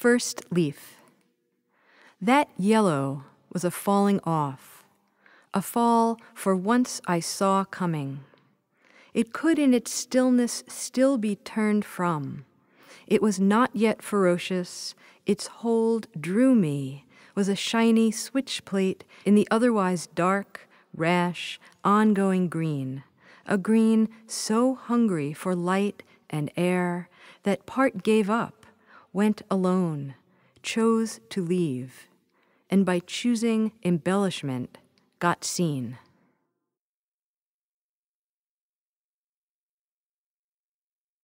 First leaf. That yellow was a falling off, a fall for once I saw coming. It could in its stillness still be turned from. It was not yet ferocious, its hold drew me, was a shiny switch plate in the otherwise dark, rash, ongoing green, a green so hungry for light and air that part gave up, went alone, chose to leave, and by choosing embellishment, got seen.